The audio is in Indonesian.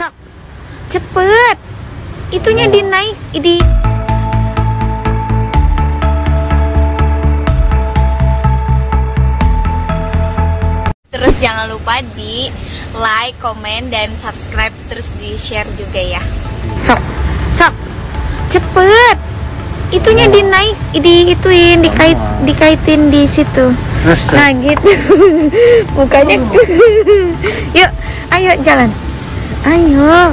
rusak. Cepet. Itunya dinaik di terus jangan lupa di like, komen, dan subscribe, terus di share juga ya. Sok cepet. Itunya dinaik diituin, dikaitin di situ. Nah gitu. Mukanya. Yuk, ayo jalan. Ayo.